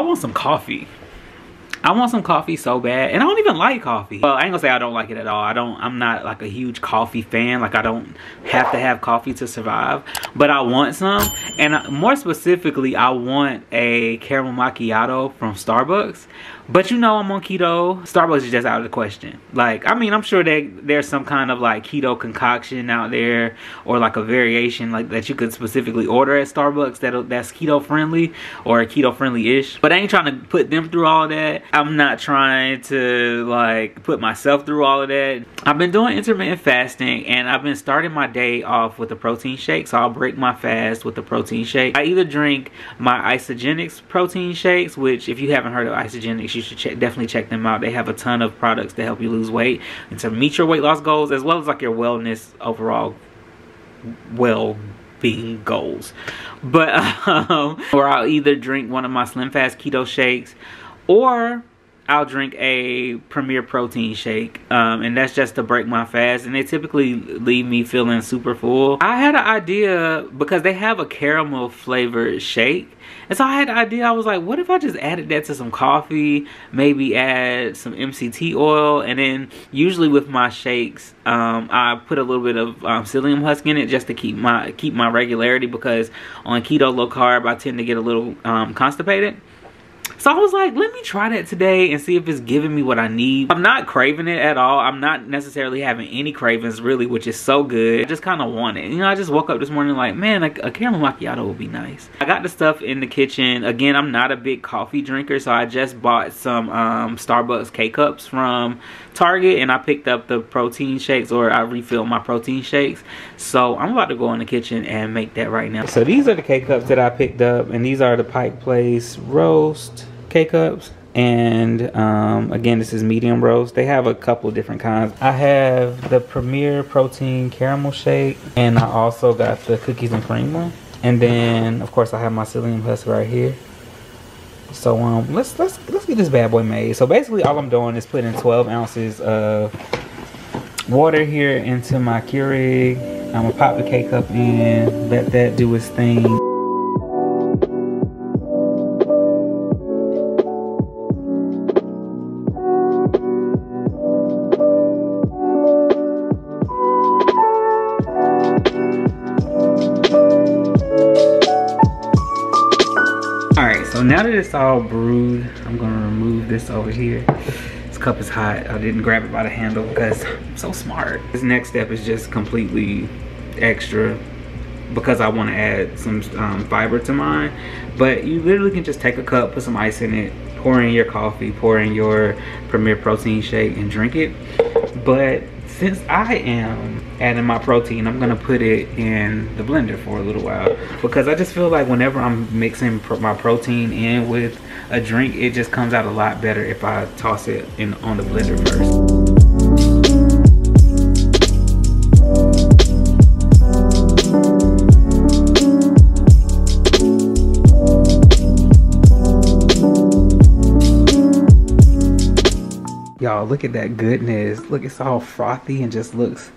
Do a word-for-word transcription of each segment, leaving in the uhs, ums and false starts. I want some coffee. I want some coffee so bad, and I don't even like coffee. Well, I ain't gonna say I don't like it at all. I don't, I'm not like a huge coffee fan. Like, I don't have to have coffee to survive, but I want some. And I, more specifically, I want a caramel macchiato from Starbucks. But you know, I'm on keto. Starbucks is just out of the question. Like, I mean, I'm sure that there's some kind of like keto concoction out there, or like a variation like that you could specifically order at Starbucks that that's keto friendly or keto friendly-ish. But I ain't trying to put them through all that. I'm not trying to like put myself through all of that. I've been doing intermittent fasting, and I've been starting my day off with a protein shake. So I'll break my fast with a protein shake. I either drink my Isagenix protein shakes, which if you haven't heard of Isagenix, you should check, definitely check them out. They have a ton of products to help you lose weight and to meet your weight loss goals, as well as like your wellness overall well being goals. But um, or I'll either drink one of my SlimFast keto shakes, or I'll drink a Premier Protein shake, um, and that's just to break my fast, and they typically leave me feeling super full. I had an idea, because they have a caramel flavored shake, and so I had an idea. I was like, what if I just added that to some coffee, maybe add some M C T oil, and then usually with my shakes, um, I put a little bit of um, psyllium husk in it just to keep my, keep my regularity, because on keto low carb, I tend to get a little um, constipated. So I was like, let me try that today and see if it's giving me what I need. I'm not craving it at all. I'm not necessarily having any cravings really, which is so good. I just kind of want it. You know, I just woke up this morning like, man, a, a caramel macchiato would be nice. I got the stuff in the kitchen. Again, I'm not a big coffee drinker, so I just bought some um, Starbucks K-Cups from Target, and I picked up the protein shakes, or I refilled my protein shakes. So I'm about to go in the kitchen and make that right now. So these are the K-Cups that I picked up, and these are the Pike Place Roast K-Cups, and um, again, this is medium roast. They have a couple different kinds. I have the Premier Protein caramel shake, and I also got the cookies and cream one, and then of course I have my psyllium husk right here. So um, let's let's let's get this bad boy made. So basically, all I'm doing is putting twelve ounces of water here into my Keurig. I'm gonna pop the K-Cup in, let that do its thing. Now that it's all brewed, I'm gonna remove this over here. This cup is hot. I didn't grab it by the handle because I'm so smart. This next step is just completely extra because I wanna add some um, fiber to mine. But you literally can just take a cup, put some ice in it, pour in your coffee, pour in your Premier Protein shake, and drink it. But since I am adding my protein, I'm gonna put it in the blender for a little while, because I just feel like whenever I'm mixing pro my protein in with a drink, it just comes out a lot better if I toss it in on the blender first. Y'all, look at that goodness. Look, it's all frothy and just looks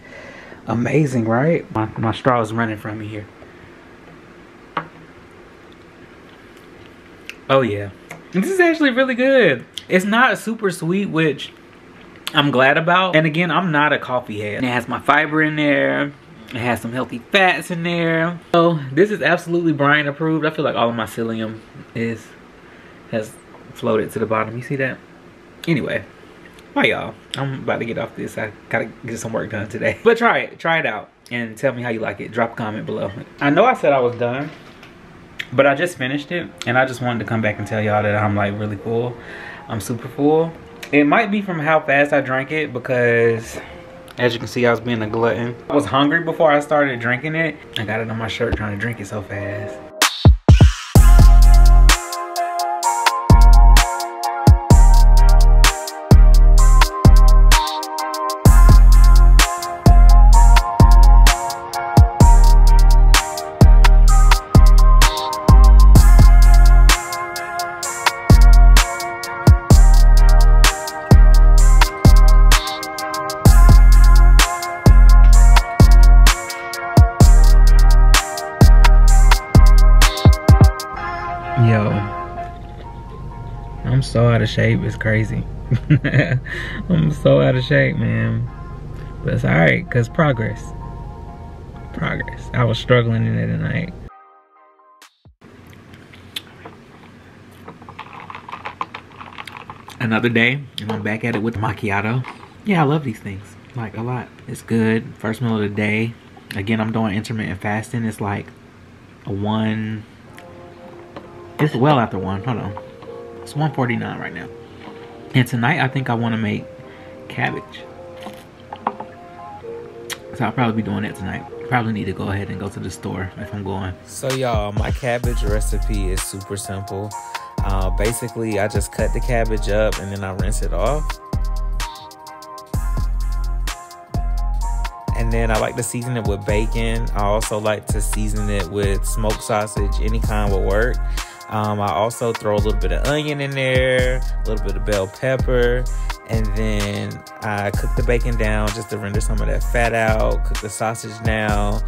amazing, right? My, my straw is running from me here. Oh yeah, this is actually really good. It's not super sweet, which I'm glad about. And again, I'm not a coffee head. It has my fiber in there. It has some healthy fats in there. So this is absolutely Brian approved. I feel like all of my psyllium is has floated to the bottom. You see that? Anyway. Bye y'all, I'm about to get off this. I gotta get some work done today. But try it, try it out and tell me how you like it. Drop a comment below. I know I said I was done, but I just finished it, and I just wanted to come back and tell y'all that I'm like really full. I'm super full. It might be from how fast I drank it, because as you can see, I was being a glutton. I was hungry before I started drinking it. I got it on my shirt trying to drink it so fast. I'm so out of shape, it's crazy. I'm so out of shape, man. But it's all right, cause progress, progress. I was struggling in it tonight. Another day, and I'm back at it with the macchiato. Yeah, I love these things, like a lot. It's good, first meal of the day. Again, I'm doing intermittent fasting. It's like a one, it's well after one, hold on. It's one forty-nine right now. And tonight, I think I wanna make cabbage. So I'll probably be doing that tonight. Probably need to go ahead and go to the store if I'm going. So y'all, my cabbage recipe is super simple. Uh, basically, I just cut the cabbage up and then I rinse it off. And then I like to season it with bacon. I also like to season it with smoked sausage, any kind will work. Um, I also throw a little bit of onion in there, a little bit of bell pepper, and then I cook the bacon down just to render some of that fat out, cook the sausage down,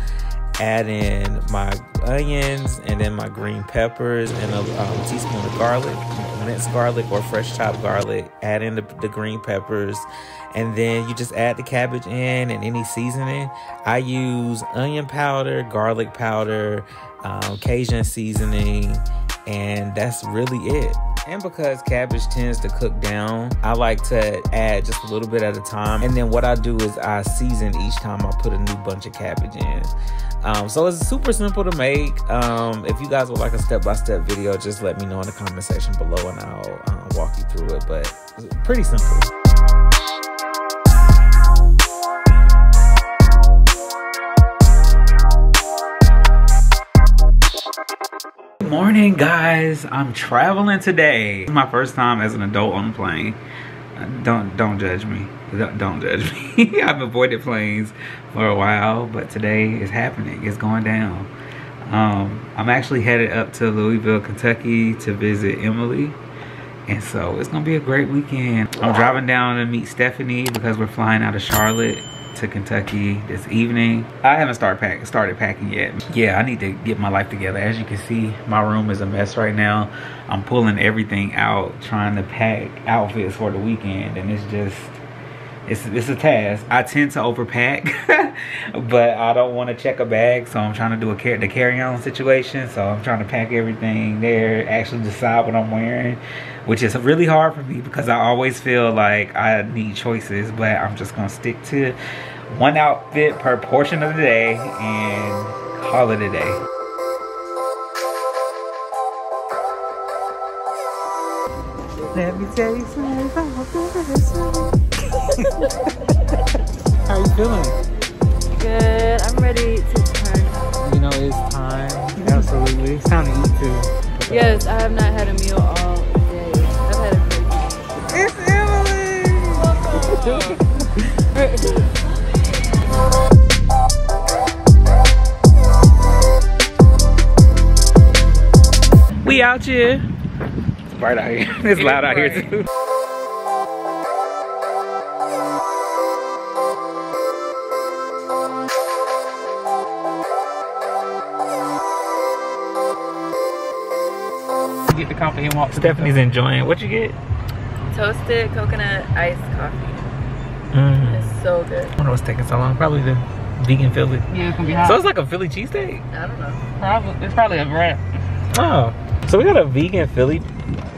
add in my onions and then my green peppers and a um, teaspoon of garlic, minced garlic or fresh chopped garlic, add in the, the green peppers, and then you just add the cabbage in and any seasoning. I use onion powder, garlic powder, um, Cajun seasoning, and that's really it. And because cabbage tends to cook down, I like to add just a little bit at a time. And then what I do is I season each time I put a new bunch of cabbage in. Um, so it's super simple to make. Um, if you guys would like a step-by-step video, just let me know in the comment section below and I'll uh, walk you through it, but it's pretty simple. Morning guys, I'm traveling today. It's my first time as an adult on a plane. Don't don't judge me. Don't, don't judge me. I've avoided planes for a while, but today is happening. It's going down. Um, I'm actually headed up to Louisville, Kentucky to visit Emily. And so it's gonna be a great weekend. I'm driving down to meet Stephanie because we're flying out of Charlotte to Kentucky this evening. I haven't started pack started packing yet. Yeah, I need to get my life together. As you can see, my room is a mess right now. I'm pulling everything out, trying to pack outfits for the weekend, and it's just it's it's a task. I tend to overpack, but I don't want to check a bag, so I'm trying to do a car the carry-on situation. So I'm trying to pack everything there, actually decide what I'm wearing, which is really hard for me because I always feel like I need choices, but I'm just gonna stick to one outfit per portion of the day and call it a day. Let me tell you something about this one. How you feeling? Good, I'm ready to turn up. You know it's time, absolutely. It's time to eat too. Yes, I have not had a meal all It's Emily! Welcome! We out here. It's bright out here. It's loud out here too. Get the coffee and walk. Stephanie's enjoying. What you get? Toasted coconut iced coffee. Mm. It's so good. I don't know what's taking so long. Probably the vegan Philly. Yeah, it's gonna be hot. So it's like a Philly cheesesteak? I don't know. Probably. It's probably a wrap. Oh. So we got a vegan Philly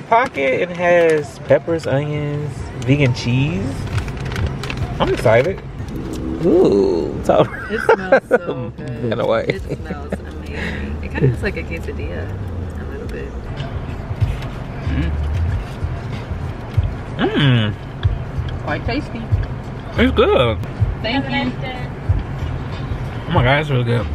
pocket. It has peppers, onions, vegan cheese. I'm excited. Ooh. It smells so good. In a way. It smells amazing. It kind of looks like a quesadilla a little bit. Mm. Mmm. Quite tasty. It's good. Thank you. Oh my god, it's really good.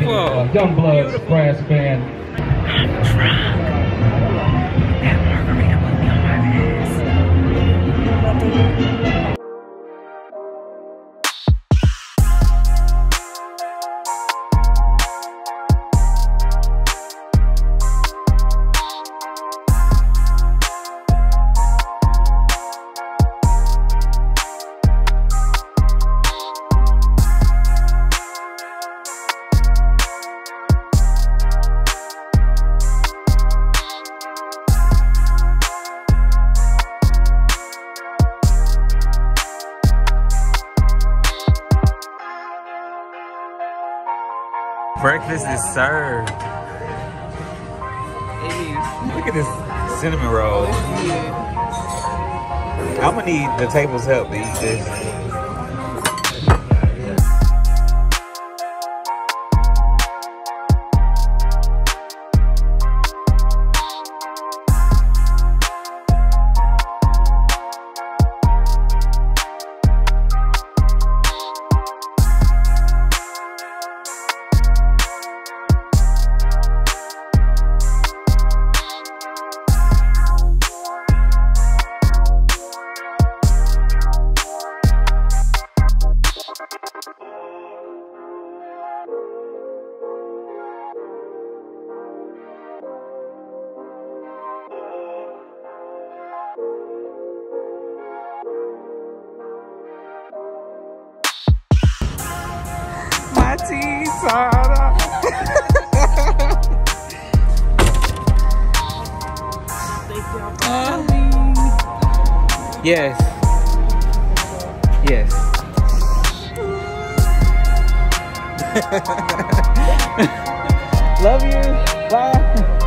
Beautiful. Youngbloods brass band. I'm drunk. That margarita put me on my ass. Breakfast is served. It is. Look at this cinnamon roll. Oh, I'm gonna need the table's help to eat this. Yes. Yes. Love you. Bye.